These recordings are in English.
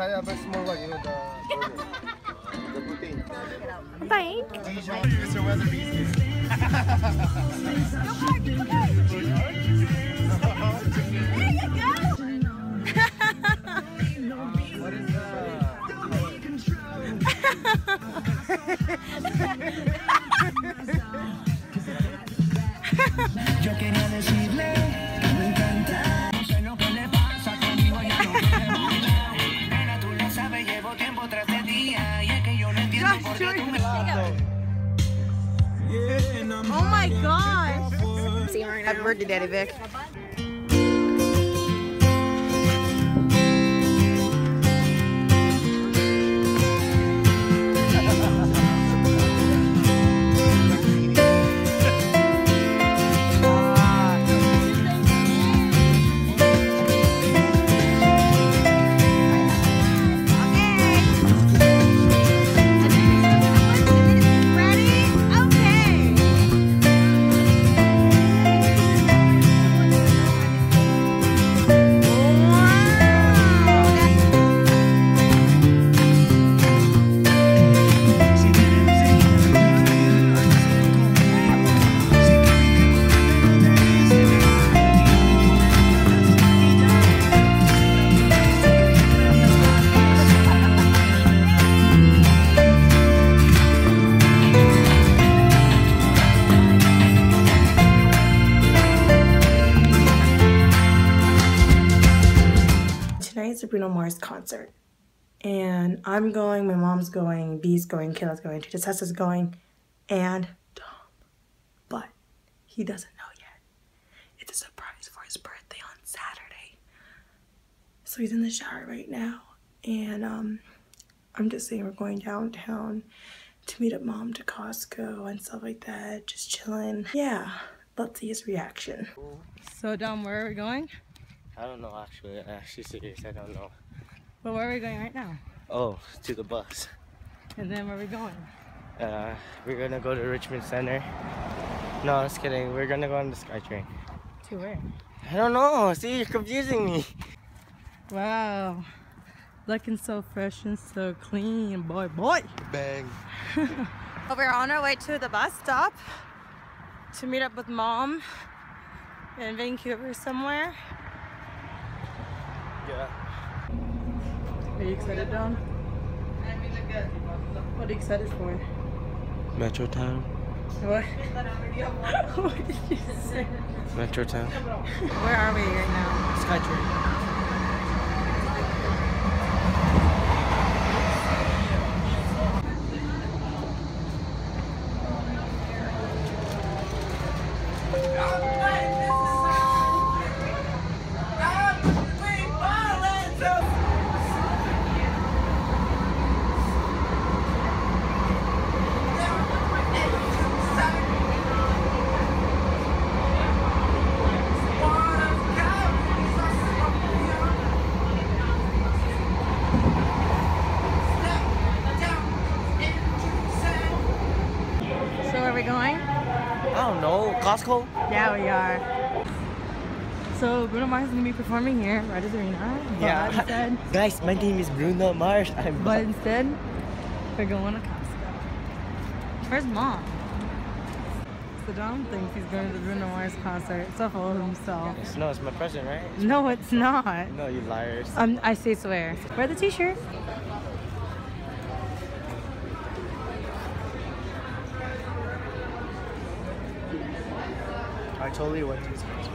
I have a small one, you know, the boutique. Bike. It's a weather business. There you go. What is the... Oh my gosh! Happy birthday, Daddy Vic. Bruno Mars concert, and I'm going, my mom's going, B's going, Kayla's going, Tita Tessa's going, and Tom, but he doesn't know yet. It's a surprise for his birthday on Saturday, so he's in the shower right now, and I'm just saying we're going downtown to meet up Mom to Costco and stuff like that, just chilling. Yeah, let's see his reaction. So Dom, where are we going? I don't know, actually. Actually, serious, I don't know. But where are we going right now? Oh, to the bus. And then where are we going? We're gonna go to Richmond Center. No, just kidding. We're gonna go on the SkyTrain. To where? I don't know. See, you're confusing me. Wow, looking so fresh and so clean, boy. Bang. Well, we're on our way to the bus stop to meet up with Mom in Vancouver somewhere. Yeah. Are you excited, Don? What are you excited for? Metro Town. What? What did you say? Metro Town. Where are we right now? SkyTrain. Costco? Yeah, we are. So Bruno Mars is going to be performing here at Rogers Arena. But yeah. Instead, guys, my name is Bruno Mars. But instead, we're going to Costco. Where's Mom? So Dom thinks he's going to the Bruno Mars concert. So full of himself. It's, no, it's my present, right? It's no, present. It's not. No, you liars. I say swear. Wear the t-shirt. I totally went to his concert.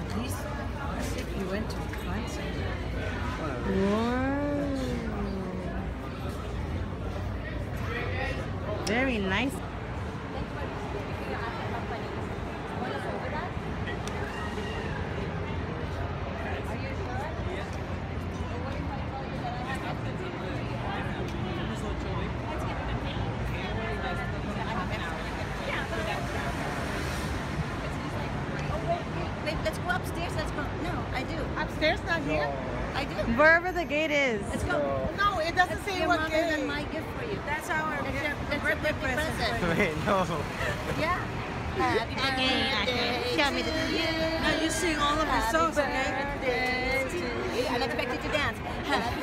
At least I think you went to the concert. Wow. Very nice. Wherever the gate is. Let's go. No, it doesn't that's say what gate. That's my gift for you. That's our birthday present. Wait, no. Yeah. Okay. Show me the... Now you sing all of your songs, okay? I'm expected to dance. Happy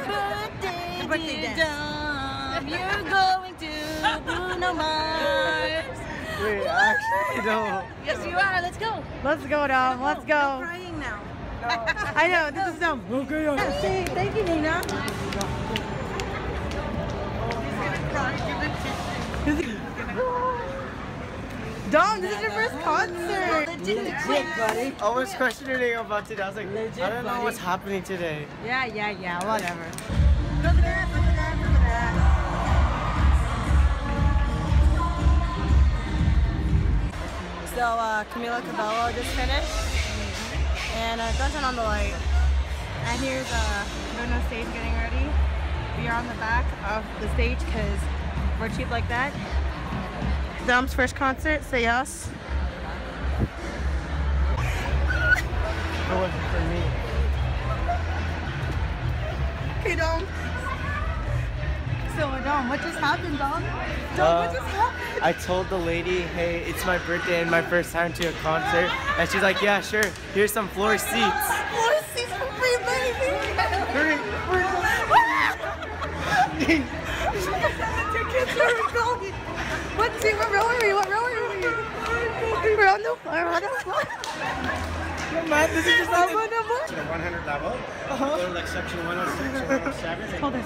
birthday dance. You're going to Bruno Mars. Wait, actually, no. Yes, you are. Let's go. Let's go, Dom. Let's go. I'm crying now. No. I know. This is dumb. Okay, okay. Thank you, Nina. Dom, this is your first concert! Legit, buddy. I was questioning about it. I was like, legit, I don't know what's happening today. Yeah, whatever. Look at that, look at that, look at that. So, Camila Cabello just finished. And don't turn on the light. And here's Bruno's stage getting ready. We are on the back of the stage because we're cheap like that. Dom's first concert, say yes. It wasn't for me. Hey Dom. So Dom, what just happened, Dom? Dom, what just happened? I told the lady, hey, it's my birthday and my first time to a concert. And she's like, yeah, sure, here's some floor seats. Floor seats for free, baby! See, what row are we? What row are we? We're on the floor. We're on the floor. Man, this is just like the 100 level. They're like section 106, 107. Hold this.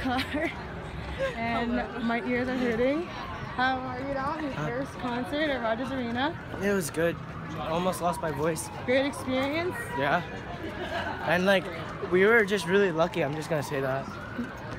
car and my ears are hurting. Are you out your first concert at Rogers Arena? It was good. Almost lost my voice. Great experience? Yeah. And like, we were just really lucky, I'm just gonna say that.